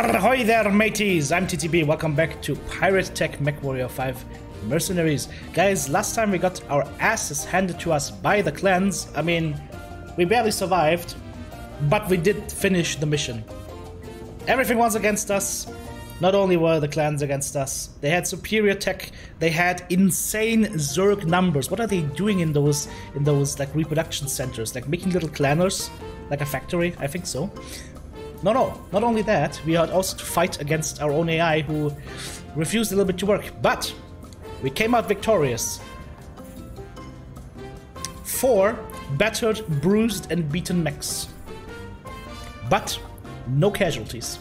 Ahoy there, mateys! I'm TTB. Welcome back to Pirate Tech MechWarrior 5 Mercenaries. Guys, last time we got our asses handed to us by the clans. I mean, we barely survived, but we did finish the mission. Everything was against us. Not only were the clans against us, they had superior tech. They had insane Zerg numbers. What are they doing in those like reproduction centers? Like making little clanners, like a factory? I think so. No, not only that, we had also to fight against our own AI who refused a little bit to work, but we came out victorious. 4 battered, bruised and beaten mechs, but no casualties.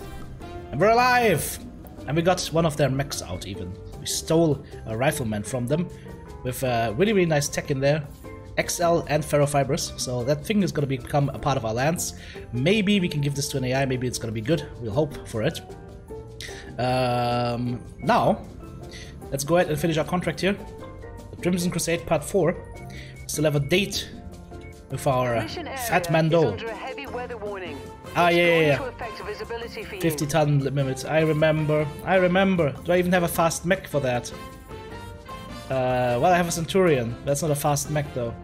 And we're alive! And we got one of their mechs out even. We stole a rifleman from them with really, really nice tech in there. XL and ferrofibers, so that thing is going to become a part of our lance. Maybe we can give this to an AI, maybe it's going to be good. We'll hope for it. Now, let's go ahead and finish our contract here. The Crimson Crusade Part 4. Still have a date with our Fat Mando. Ah, yeah. 50-ton limits. I remember. Do I even have a fast mech for that? Well, I have a Centurion. That's not a fast mech, though.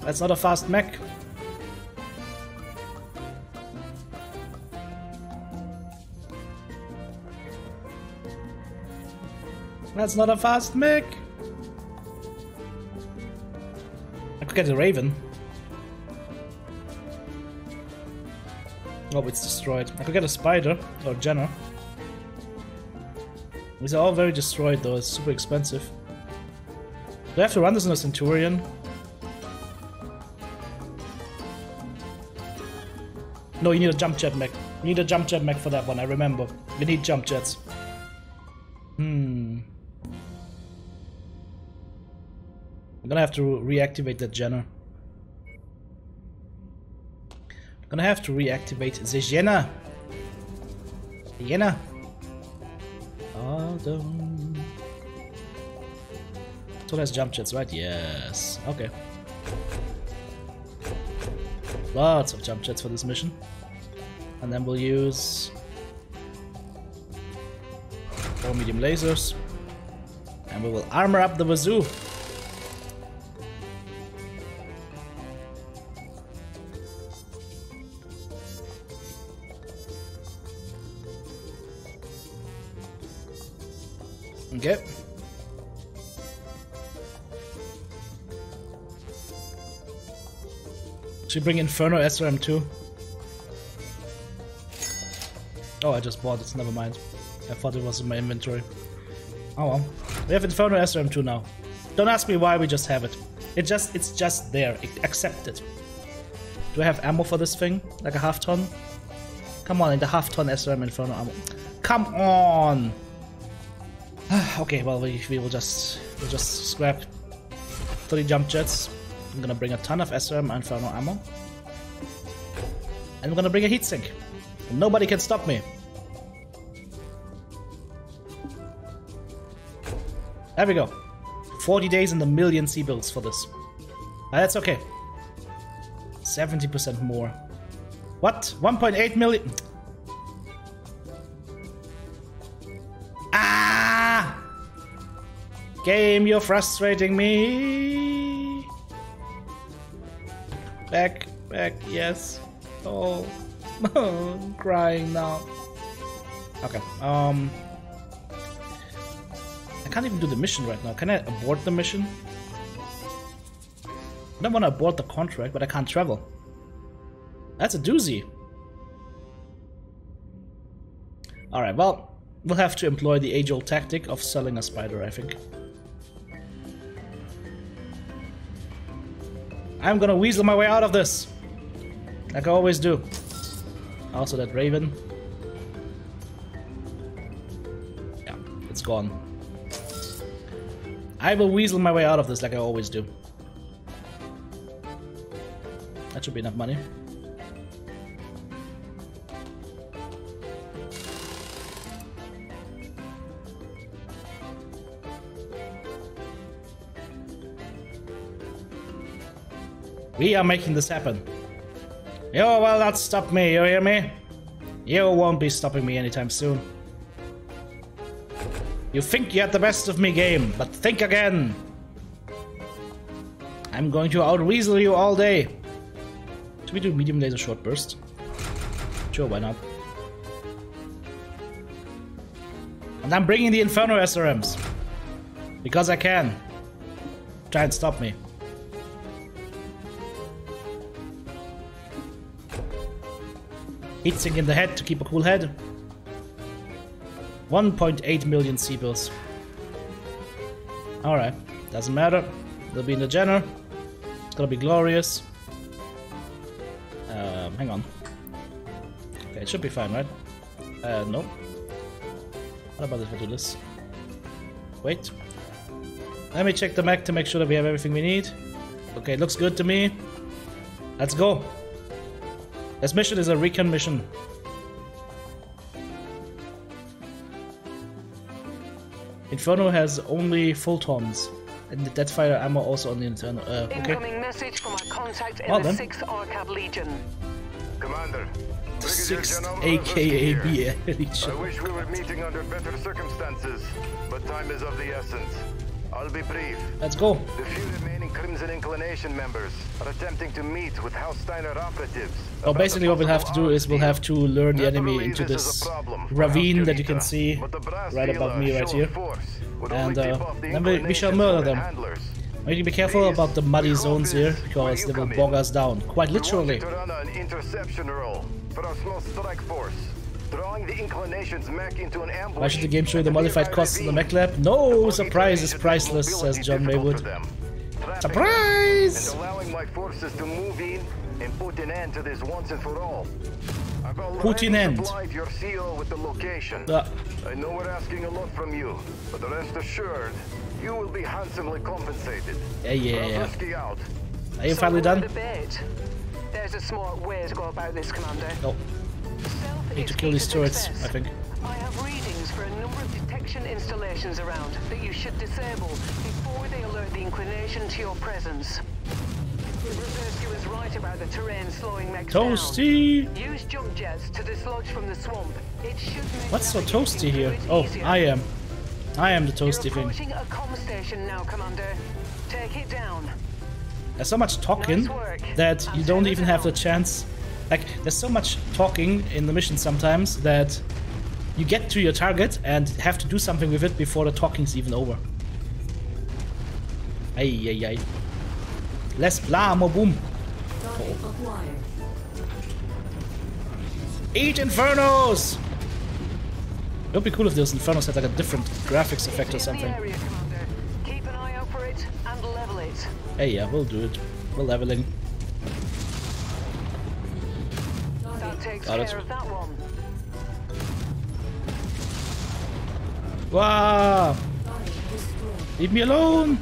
That's not a fast mech. That's not a fast mech. I could get a Raven. Oh, it's destroyed. I could get a Spider or Jenner. These are all very destroyed though, it's super expensive. Do I have to run this in a Centurion? No, you need a jump jet mech. You need a jump jet mech for that one, I remember. You need jump jets. I'm gonna have to reactivate that Jenner. Gonna have to reactivate the Jenner. Oh, so that's jump jets, right? Yes. Okay. Lots of jump jets for this mission. And then we'll use 4 medium lasers. And we will armor up the wazoo. Okay. Should we bring Inferno SRM2? Oh, I just bought it, never mind. I thought it was in my inventory. Oh well. We have Inferno SRM2 now. Don't ask me why, we just have it. It's just there. Accept it. Do I have ammo for this thing? Like a half ton? Come on, in the half ton SRM Inferno ammo. Come on! Okay, well we'll just scrap 30 jump jets. I'm gonna bring a ton of SRM Inferno ammo. And I'm gonna bring a heatsink. Nobody can stop me. There we go. 40 days and 1 million C builds for this. That's okay. 70% more. What? 1.8 million? Game, you're frustrating me. Back, yes. Oh, I'm crying now. Okay, I can't even do the mission right now. Can I abort the mission? I don't want to abort the contract, but I can't travel. That's a doozy. Alright, well, we'll have to employ the age-old tactic of selling a spider, I think. I'm gonna weasel my way out of this, like I always do. Also that Raven. Yeah, it's gone. I will weasel my way out of this like I always do. That should be enough money. We are making this happen. You will not stop me, you hear me? You won't be stopping me anytime soon. You think you had the best of me, game, but think again. I'm going to out-weasel you all day. Should we do medium laser short burst? Sure, why not? And I'm bringing the Inferno SRMs. Because I can. Try and stop me. Heatsink in the head to keep a cool head. 1.8 million sea bills. Alright, doesn't matter. They'll be in the Jenner. It's gonna be glorious. Hang on. Okay, it should be fine, right? No. What about if I do this? Wait. Let me check the mech to make sure that we have everything we need. Okay, it looks good to me. Let's go. This mission is a recon mission. Inferno has only full tons, and the Deathfire ammo also on the Inferno. Okay. Incoming message from our contact in the 6th Arcav Legion. Commander, the 6th AKAB Legion. I wish we were meeting under better circumstances, but time is of the essence. I'll be brief. Let's go. The few remaining Crimson Inclination members are attempting to meet with House Steiner operatives. Oh, basically what we'll have to do is we'll have to lure the enemy into this ravine that you can see right above me right here. And then we shall murder them. We need to be careful about the muddy zones here, because they will bog us down, quite literally. We want to run an interception roll for our small strike force. Drawing the Inclination's mech into an ambush. Why should the game show you the modified costs in the mech lab? No surprise is priceless, says John Maywood. Surprise! And allowing my forces to move in and put an end to this once and for all. I've already supplied your CO with the location. I know we're asking a lot from you, but rest assured, you will be handsomely compensated. Yeah. Out. Are you finally done? There's a smart way to go about this, Commander. No. I need to kill these turrets, I think. I have readings for a number of detection installations around that you should disable before they alert the Inclination to your presence. The reverse you is right about the terrain slowing mechs down. Toasty! Use jump jets to dislodge from the swamp. It should make What's so toasty here? Oh, I am. I am the toasty thing. You're approaching a comm station now, Commander. Take it down. There's so much talking that you don't even have the chance. Like, there's so much talking in the mission sometimes that you get to your target and have to do something with it before the talking's even over. Ay. Les blah, more boom. Oh. Eight Infernos! It would be cool if those Infernos had like a different graphics effect or something. Keep an eye out for it and level it. Hey, yeah, we'll do it. We're leveling. Got it. Wow! Leave me alone!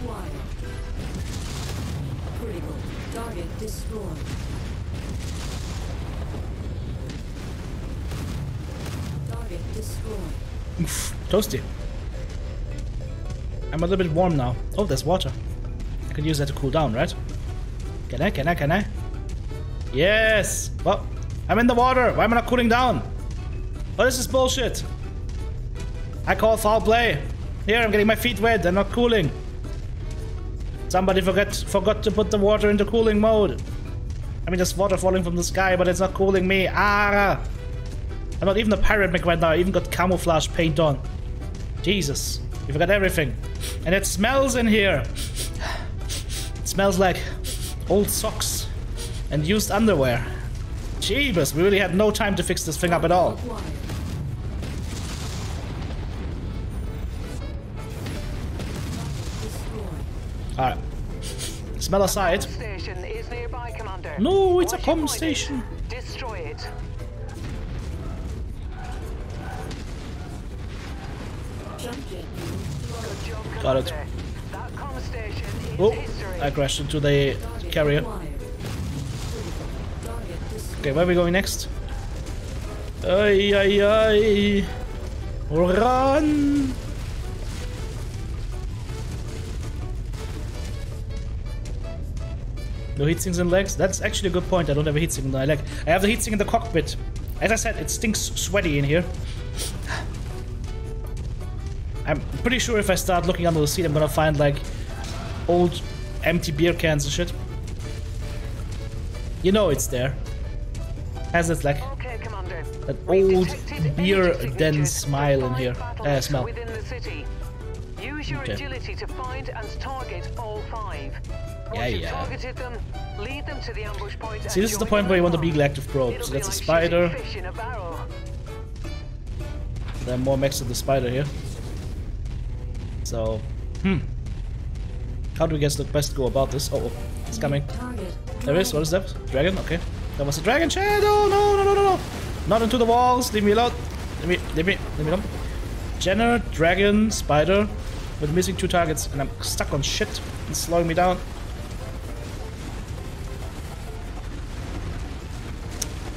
Oof, toasty. I'm a little bit warm now. Oh, there's water. I could use that to cool down, right? Can I? Yes! Well, I'm in the water! Why am I not cooling down? Oh, this is bullshit! I call foul play! Here, I'm getting my feet wet, they're not cooling! Somebody forgot to put the water into cooling mode! I mean, there's water falling from the sky, but it's not cooling me! Ah! I'm not even a pirate mech right now, I even got camouflage paint on. Jesus, you forgot everything. And it smells in here! It smells like old socks and used underwear. Jeebus, we really had no time to fix this thing up at all. Alright. Smell aside. No, it's a comm station. Destroy it. Got it. Oh, I crashed into the carrier. Okay, where are we going next? Ay. Run! No heatsink in legs? That's actually a good point. I don't have a heatsink in my leg. I have the heatsink in the cockpit. As I said, it stinks sweaty in here. I'm pretty sure if I start looking under the seat, I'm gonna find like old empty beer cans and shit. You know it's there. As it's like that old beer den smile in here. Smell. Use your agility to find and target all five. See, this is the point where you want the Beagle Active Probe. So that's a Spider. There are more mechs of the Spider here. So, how do we guess the best go about this? Oh, it's coming. There is, what is that? Dragon? Okay. That was a dragon shadow! No, no, no, no, no! Not into the walls! Leave me alone! Leave me alone. Jenner, Dragon, Spider. But missing two targets and I'm stuck on shit. It's slowing me down.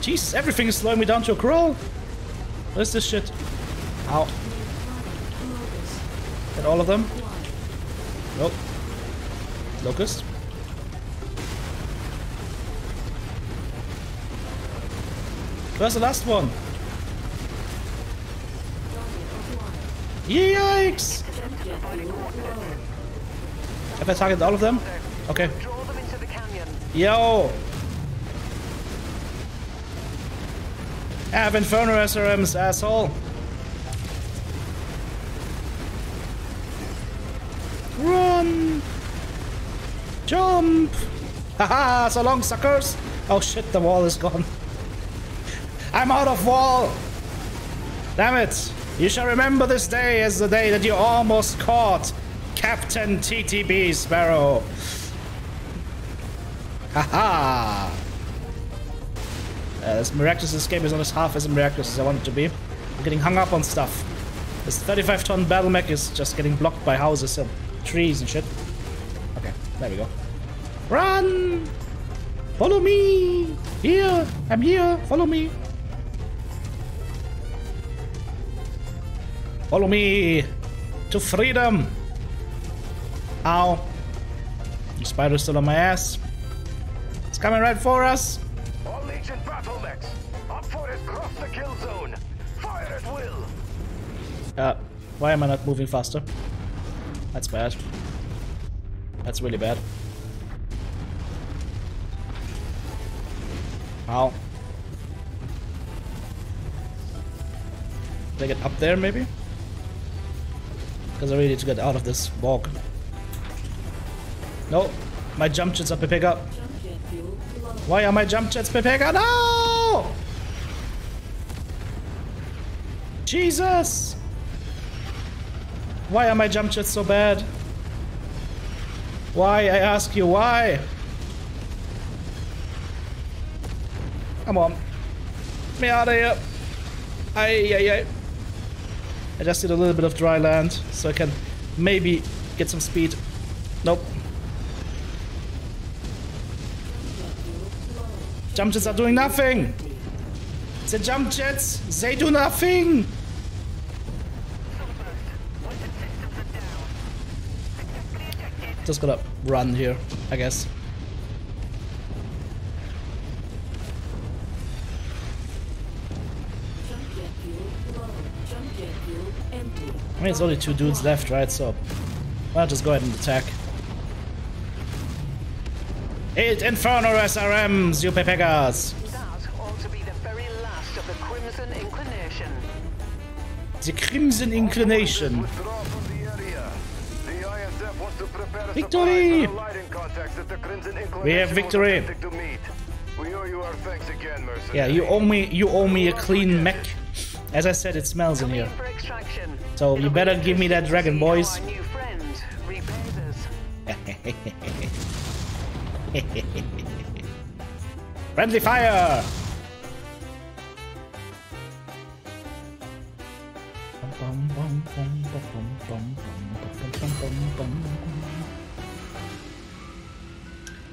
Jesus, everything is slowing me down to a crawl! What is this shit? Ow. And all of them? Nope. Locust. Where's the last one? Yikes! Have I targeted all of them? Okay. Yo! I have Inferno SRMs, asshole! Run! Jump! Haha, so long, suckers! Oh shit, the wall is gone. I'm out of wall! Damn it! You shall remember this day as the day that you almost caught Captain TTB Sparrow. Haha! As miraculous this game is not as half as miraculous as I want it to be. I'm getting hung up on stuff. This 35-ton battle mech is just getting blocked by houses and trees and shit. Okay, there we go. Run! Follow me! Here! I'm here! Follow me! Follow me to freedom. Ow. The spider's still on my ass. It's coming right for us. All Legion battle mechs, up for it, cross the kill zone. Fire at will. Why am I not moving faster? That's bad. That's really bad. Ow. Can I get up there maybe? Because I really need to get out of this bog. No, my jump jets are Pepega. Why are my jump jets Pepega? No! Jesus! Why are my jump jets so bad? Why, I ask you, why? Come on. Get me out of here. Aye. I just did a little bit of dry land, so I can maybe get some speed. Nope. Jump jets are doing nothing! The jump jets, they do nothing! Just gotta run here, I guess. I mean, it's only two dudes left, right? So why not just go ahead and attack? Eight Inferno SRMs, you pepegas! That ought to be the very last of the Crimson Inclination. The Crimson Inclination. Victory! We have victory. Yeah, you owe me a clean mech. As I said, it smells in here. So you better give me that dragon, boys. Friendly fire!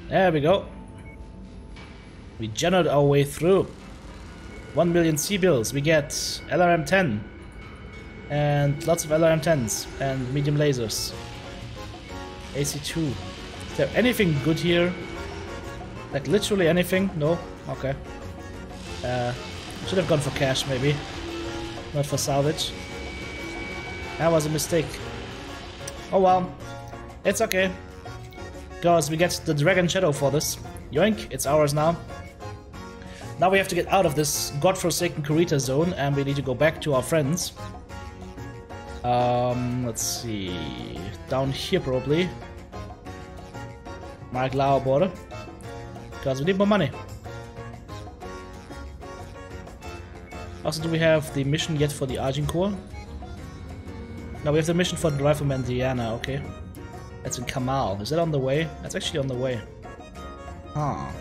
There we go. We generated our way through. 1 million C-bills, we get LRM-10 and lots of LRM-10s and medium lasers. AC-2. Is there anything good here? Like literally anything? No? Okay. Should have gone for cash maybe. Not for salvage. That was a mistake. Oh well. It's okay. Because we get the Dragon Shadow for this. Yoink, it's ours now. Now we have to get out of this godforsaken Kurita zone and we need to go back to our friends. Let's see. Down here probably. Mark Lao border. Because we need more money. Also, do we have the mission yet for the Agincourt? No, we have the mission for the Rifleman Diana, okay. That's in Kamal. Is that on the way? That's actually on the way. Huh.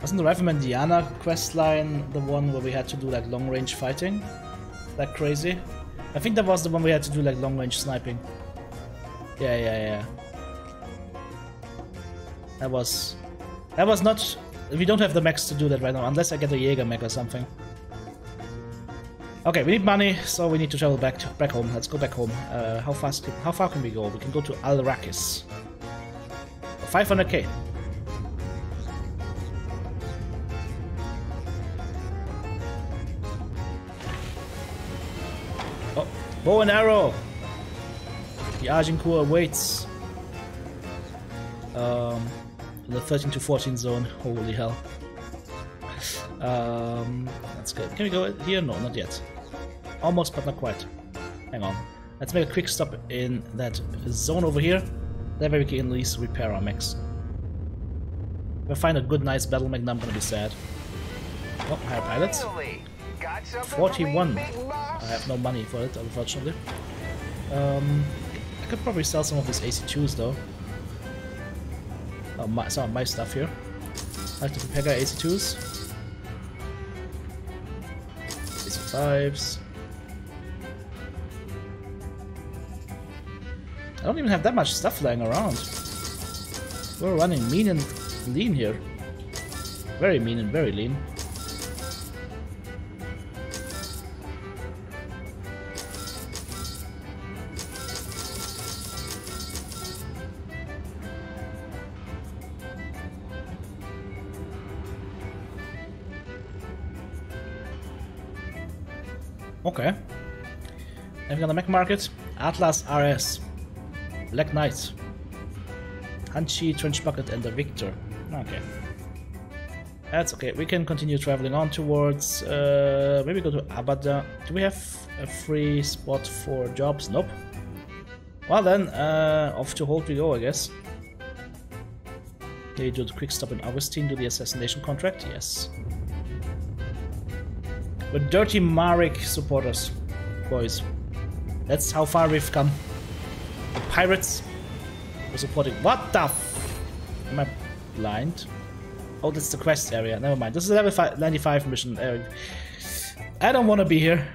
Wasn't the Rifleman Diana questline the one where we had to do like long range fighting? Like crazy? I think that was the one we had to do like long range sniping. Yeah. That was not... We don't have the mechs to do that right now, unless I get a Jäger mech or something. Okay, we need money, so we need to travel back home. Let's go back home. How far can we go? We can go to Al-Rakis. 500k. Oh, bow and arrow! The Agincourt awaits. The 13 to 14 zone. Holy hell. That's good. Can we go here? No, not yet. Almost, but not quite. Hang on. Let's make a quick stop in that zone over here. That way we can at least repair our mechs. If I find a good, nice battle mech, now I'm gonna be sad. Oh, hire pilots. 41. I have no money for it, unfortunately. I could probably sell some of these AC2s though. Some of my stuff here. I like to prepare AC2s. AC5s. I don't even have that much stuff lying around. We're running mean and lean here. Very mean and very lean. Okay. Then we got the mech market. Atlas RS, Black Knight, Hunchback, Trench Bucket, and the Victor. Okay. That's okay. We can continue traveling on towards. Maybe go to Abada. Do we have a free spot for jobs? Nope. Well then, off to Holt we go, I guess. They do the quick stop in Augustine, do the assassination contract. Yes. We're dirty Marek supporters, boys. That's how far we've come. The pirates were supporting. What the f? Am I blind? Oh, that's the quest area. Never mind. This is a level 95 mission. I don't want to be here.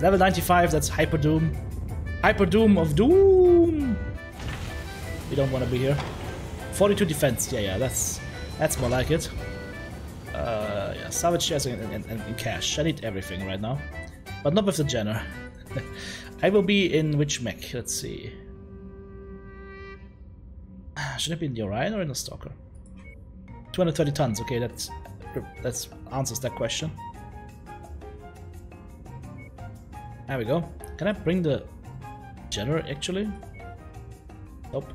Level 95, that's Hyper Doom. Hyper Doom of Doom! We don't want to be here. 42 defense. Yeah, that's more like it. Yeah, salvage shares and cash. I need everything right now. But not with the Jenner. I will be in which mech? Let's see. Should I be in the Orion or in the Stalker? 230 tons, okay, that answers that question. There we go. Can I bring the Jenner actually? Nope.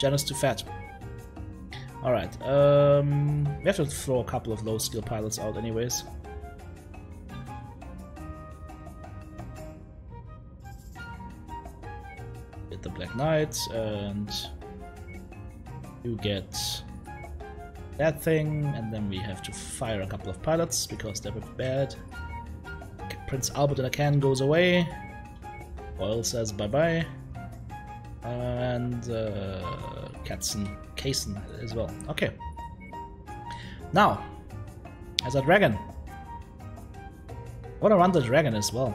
Jenner's too fat. Alright, we have to throw a couple of low skill pilots out anyways. Get the Black Knight and you get that thing, and then we have to fire a couple of pilots because they're bad. Prince Albert in a can goes away. Oil says bye bye. And Katzen. Cason as well. Okay. Now, as a Dragon. I want to run the Dragon as well.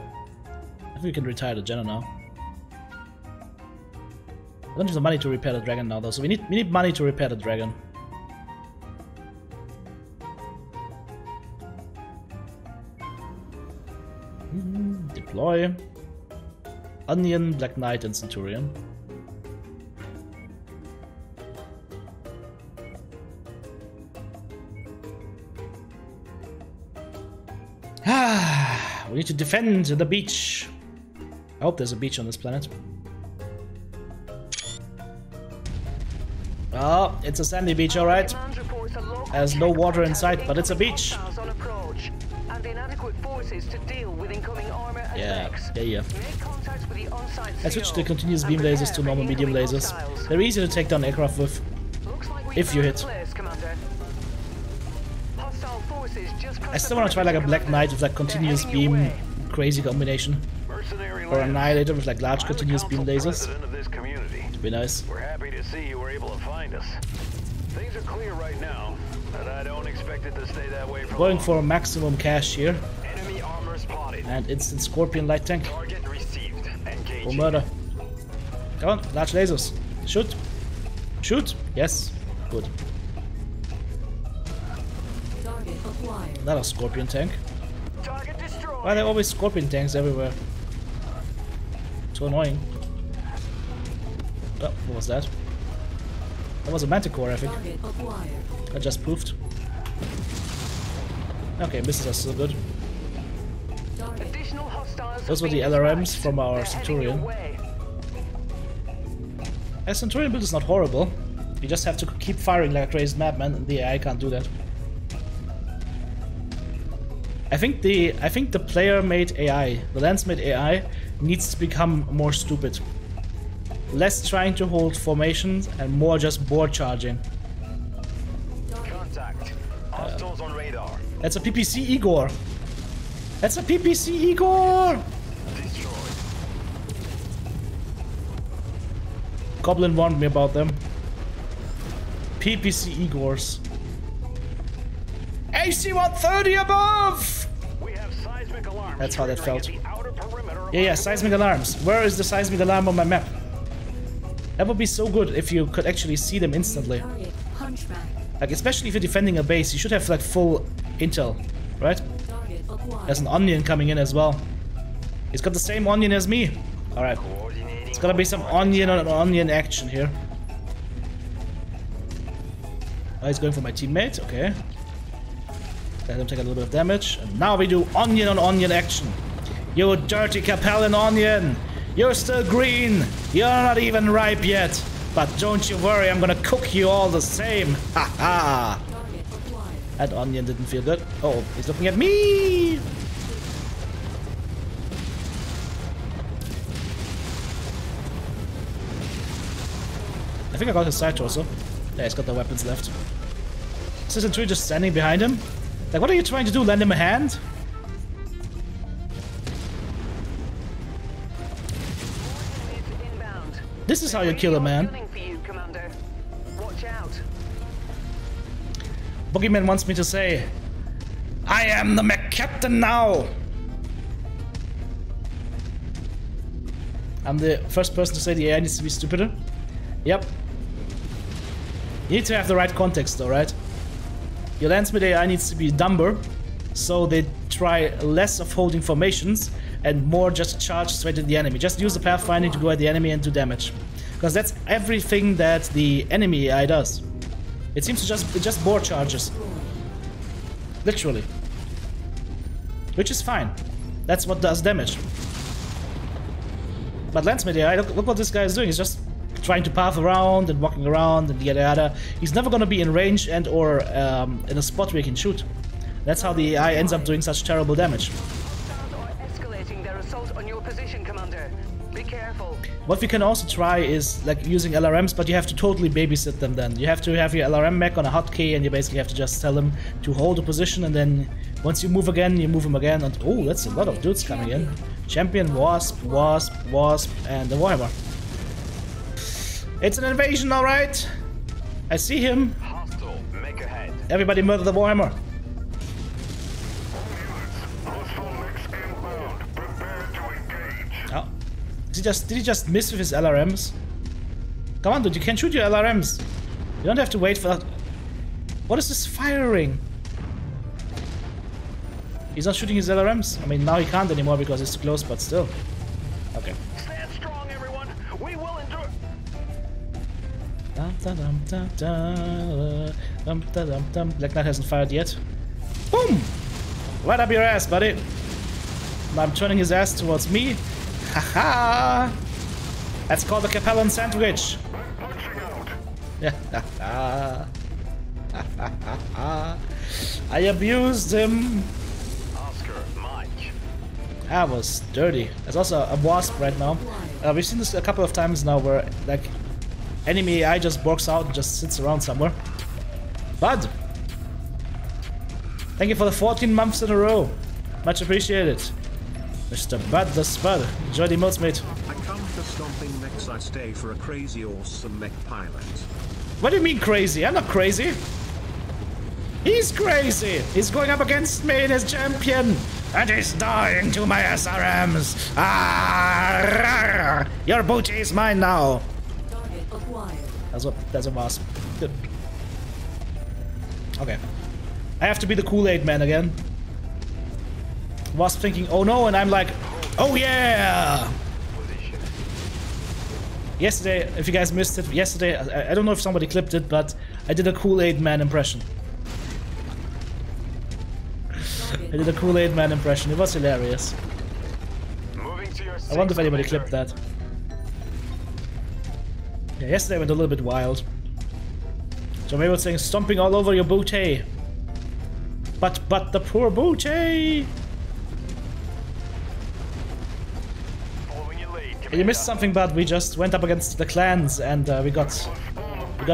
I think we can retire the Jenner now. I don't have the money to repair the Dragon now though, so we need money to repair the Dragon. Deploy. Onion, Black Knight, and Centurion. Ah, we need to defend the beach. I hope there's a beach on this planet. Oh, it's a sandy beach, alright. There's no water in sight, but it's a beach. Yeah. Let's switch to continuous beam lasers to normal medium lasers. They're easy to take down aircraft with, if you hit. I still want to try like a Black Knight with like continuous beam crazy combination. Or Annihilator with like large continuous beam lasers. It'd be nice. We're happy to see you were able to find us. Things are clear right now, but I don't expect it to stay that way for going long. For maximum cash here. Enemy armor spotted. And instant Scorpion light tank. Target received. Engaging. Murder. Come on, large lasers. Shoot. Shoot. Yes. Good. Target acquired. Another Scorpion tank. Target destroyed. Why are there always Scorpion tanks everywhere? So annoying. Oh, what was that? That was a Manticore, I think. I just poofed. Okay, misses are still good. Those were the LRMs from our Centurion. Our Centurion build is not horrible. You just have to keep firing like a crazy madman, and the AI can't do that. I think the player-made AI, the lens-made AI, needs to become more stupid. Less trying to hold formations and more just board charging. Contact. Hostiles on radar. That's a PPC Igor. That's a PPC Igor. Destroyed. Goblin warned me about them. PPC Igors. AC 130 above. We have seismic alarms. That's how that felt. Yeah, seismic alarms. Where is the seismic alarm on my map? That would be so good if you could actually see them instantly. Like, especially if you're defending a base, you should have like full intel, right? There's an onion coming in as well. He's got the same onion as me. Alright. It's gonna be some onion on onion action here. Oh, he's going for my teammate. Okay. Let him take a little bit of damage. And now we do onion on onion action. You dirty Capellan onion! You're still green! You're not even ripe yet! But don't you worry, I'm gonna cook you all the same! Haha! That onion didn't feel good. Oh, he's looking at me! I think I got his side torso. Yeah, he's got the weapons left. Is this Sentry just standing behind him? Like, what are you trying to do? Lend him a hand? This is how you kill a man. Boogeyman wants me to say, I am the Mech Captain now! I'm the first person to say the AI needs to be stupider. Yep. You need to have the right context though, right? Your Landsmid AI needs to be dumber, so they try less of holding formations and more just charge straight at the enemy. Just use the pathfinding to go at the enemy and do damage. Because that's everything that the enemy AI does. It seems to just board charges. Literally. Which is fine. That's what does damage. But Lensmid AI, look what this guy is doing. He's just trying to path around and walking around and yada yada. He's never gonna be in range and or in a spot where he can shoot. That's how the AI ends up doing such terrible damage. What we can also try is like using LRMs, but you have to totally babysit them then. You have to have your LRM mech on a hotkey and you basically have to just tell him to hold a position, and then once you move him again, and oh, that's a lot of dudes coming in. Champion, Wasp, Wasp, Wasp, and the Warhammer. It's an invasion, alright! I see him. Everybody murder the Warhammer. Did he just miss with his LRMs? Come on, dude, you can shoot your LRMs. You don't have to wait for that. What is this firing? He's not shooting his LRMs? I mean, now he can't anymore because it's close, but still. Okay. Stand strong, everyone. We will endure. Black Knight hasn't fired yet. Boom! Right up your ass, buddy. Now I'm turning his ass towards me. Haha! That's called the Capellan sandwich. Yeah. I abused him. That was dirty. There's also a Wasp right now. We've seen this a couple of times now, where like enemy AI just walks out and just sits around somewhere. Bud, thank you for the 14 months in a row. Much appreciated, Mr. Bud the Spud. Enjoy the emotes, mate. I come for stomping mechs. I stay for a crazy awesome mech pilot. What do you mean crazy? I'm not crazy. He's crazy. He's going up against me in his champion. And he's dying to my SRMs. Ah, your booty is mine now. That's a boss. Good. Okay. I have to be the Kool-Aid man again. Wasp thinking, oh no, and I'm like, oh yeah! Yesterday, if you guys missed it, yesterday, I don't know if somebody clipped it, but I did a Kool-Aid man impression. I did a Kool-Aid man impression. It was hilarious. I wonder if anybody clipped that. Yeah, yesterday went a little bit wild. So maybe it's saying stomping all over your booty. But the poor booty. You missed something, but we just went up against the clans and we got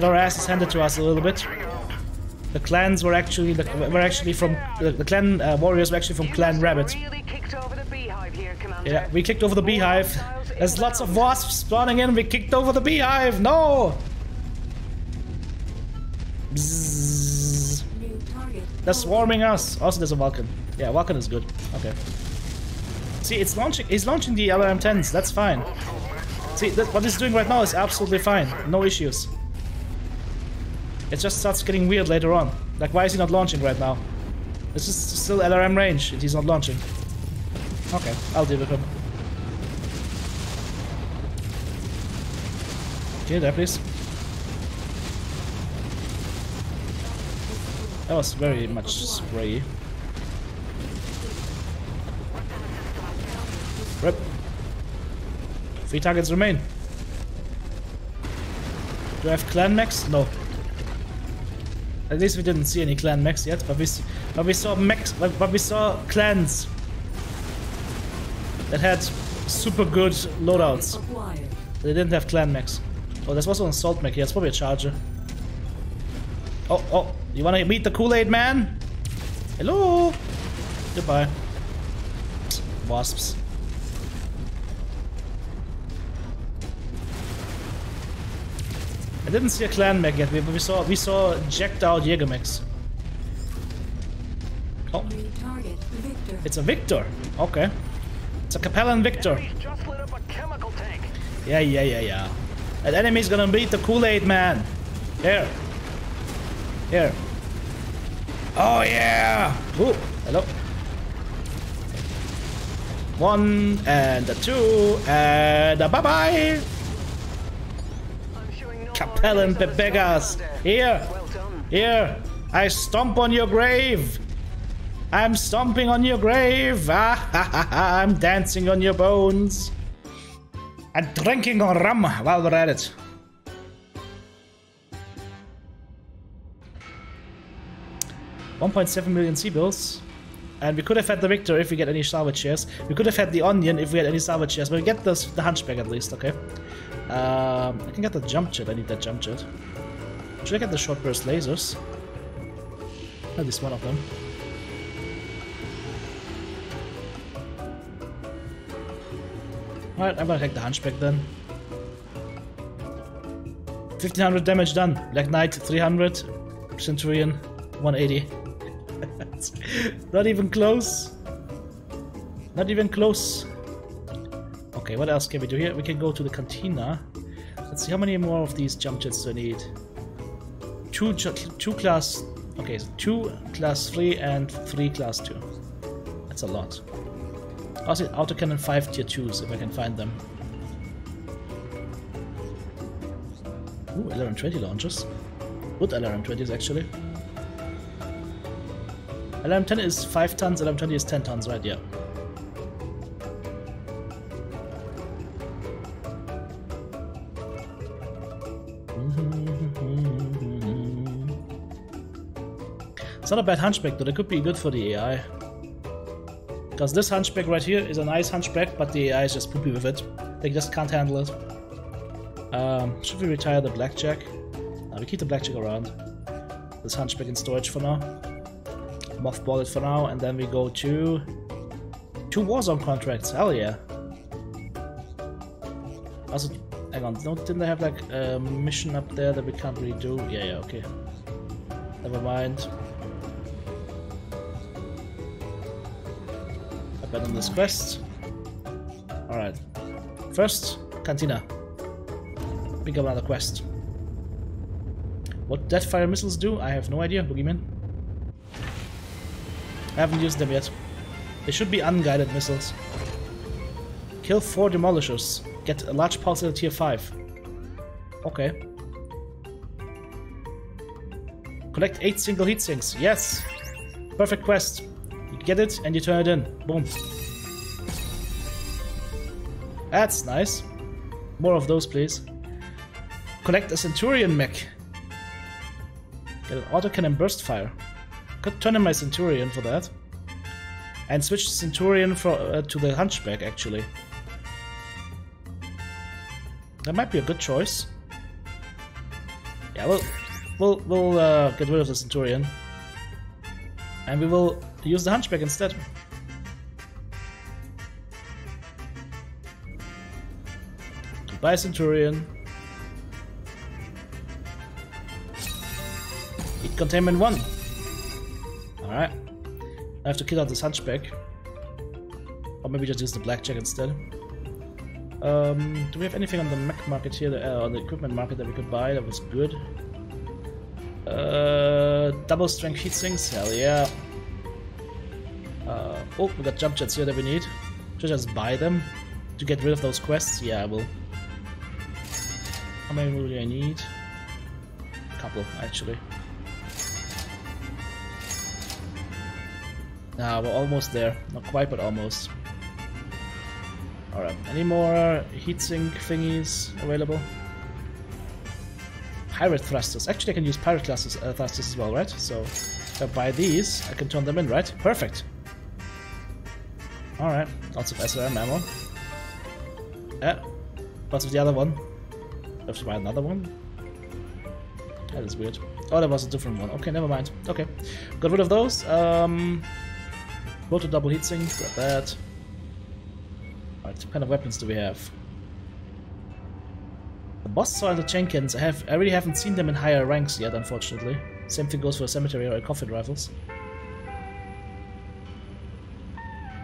our asses handed to us a little bit. The clans were actually from the clan warriors were actually from Clan Rabbit. Yeah, we kicked over the beehive. There's lots of wasps spawning in. We kicked over the beehive. No. Bzzz. They're swarming us. Also, there's a Vulcan. Yeah, Vulcan is good. Okay. See, it's launching. He's launching the LRM-10s. That's fine. See, what he's doing right now is absolutely fine. No issues. It just starts getting weird later on. Like, why is he not launching right now? It's just still LRM range and he's not launching. Okay, I'll deal with him. Okay, there, please. That was very much sprayy. Rip. 3 targets remain. Do I have clan mechs? No. At least we didn't see any clan mechs yet, but we saw clans that had super good loadouts. They didn't have clan mechs. Oh, there's also an assault mech here. It's probably a charger. Oh, you wanna meet the Kool-Aid man? Hello. Goodbye. Wasps. I didn't see a clan mech yet, but we saw jacked out Jäger mechs. Oh, it's a Victor. Okay, it's a Capellan Victor. Yeah. That enemy's gonna beat the Kool-Aid man. Here. Oh yeah. Ooh, hello. 1 and a 2 and a bye bye. Capellan Bebegas! Here! I stomp on your grave! I'm stomping on your grave! Ah, ha, ha, ha. I'm dancing on your bones! And drinking on rum while we're at it! $1.7 million C-bills. And we could have had the Victor if we get any salvage shares. We could have had the Onion if we had any salvage shares, but we get this, the Hunchback at least, okay? I can get the jump jet. I need that jump jet. Should I get the short burst lasers? At least one of them. Alright, I'm gonna take the Hunchback then. 1500 damage done. Black Knight 300. Centurion 180. Not even close. Not even close. Okay, what else can we do here? We can go to the cantina. Let's see how many more of these jump jets do I need. Two class... Okay, so 2 class 3 and 3 class 2. That's a lot. Also, autocannon 5 tier 2s if I can find them. Ooh, LRM-20 launches. Good LRM-20s actually. LRM-10 is 5 tons, LRM-20 is 10 tons, right? Yeah. It's not a bad Hunchback though, that could be good for the AI. Because this Hunchback right here is a nice Hunchback, but the AI is just poopy with it. They just can't handle it. Should we retire the Blackjack? No, we keep the Blackjack around. This Hunchback in storage for now. Mothball it for now, and then we go to... 2 Warzone contracts, hell yeah! Also, hang on, didn't they have like a mission up there that we can't really do? Yeah, okay. Never mind. But on this quest, alright, first, Cantina, pick up another quest. What deathfire missiles do, I have no idea, Boogeyman. I haven't used them yet. They should be unguided missiles. Kill 4 demolishers, get a large pulse at tier 5. Okay. Collect 8 single heat sinks, yes! Perfect quest. Get it and you turn it in. Boom. That's nice. More of those, please. Collect a Centurion mech. Get an autocannon burst fire. Could turn in my Centurion for that. And switch Centurion for, to the Hunchback, actually. That might be a good choice. Yeah, we'll get rid of the Centurion. And we will use the Hunchback instead. Goodbye, Centurion. Heat containment 1. Alright. I have to kill out this Hunchback. Or maybe just use the Blackjack instead. Do we have anything on the mech market here, on the equipment market that we could buy that was good? Double strength heat sinks, hell yeah. Oh, we got jump jets here that we need. Should I just buy them to get rid of those quests? Yeah, I will. How many more do I need? A couple, actually. Nah, we're almost there. Not quite, but almost. Alright, any more heatsink thingies available? Pirate thrusters. Actually, I can use pirate thrusters as well, right? So, if I buy these, I can turn them in, right? Perfect! Alright, lots of SRM ammo. Yeah, lots of the other one. I have to buy another one? That is weird. Oh, that was a different one. Okay, never mind. Okay, got rid of those. Go to double heatsink, grab that. Alright, what kind of weapons do we have? Wasp and the Jenkins, I really haven't seen them in higher ranks yet, unfortunately. Same thing goes for a cemetery or a coffin rifles.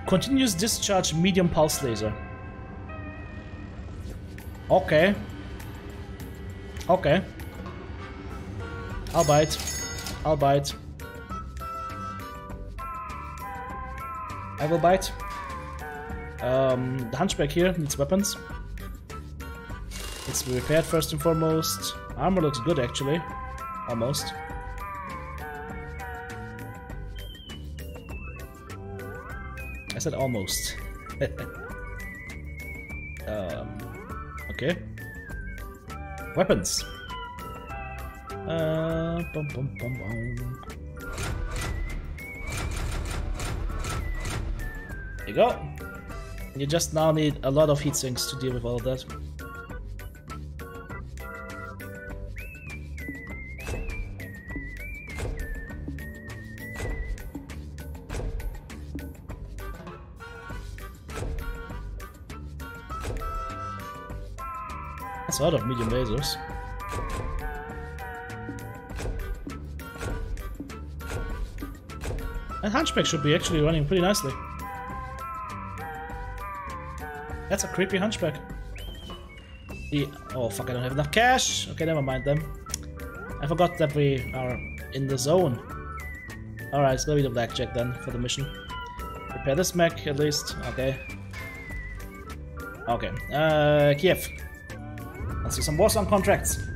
Continuous discharge medium pulse laser. Okay. Okay. I'll bite. I'll bite. I will bite. The Hunchback here needs weapons. Let's be repaired first and foremost. Armor looks good actually. Almost. I said almost. Okay. Weapons. Bum, bum, bum, bum. There you go. You just now need a lot of heat sinks to deal with all that. A lot of medium lasers. And Hunchback should be actually running pretty nicely. That's a creepy Hunchback. Oh fuck, I don't have enough cash! Okay, never mind then. I forgot that we are in the zone. Alright, it's gonna be the Blackjack then for the mission. Repair this mech at least. Okay. Okay. Kiev. Let's do some Warzone contracts.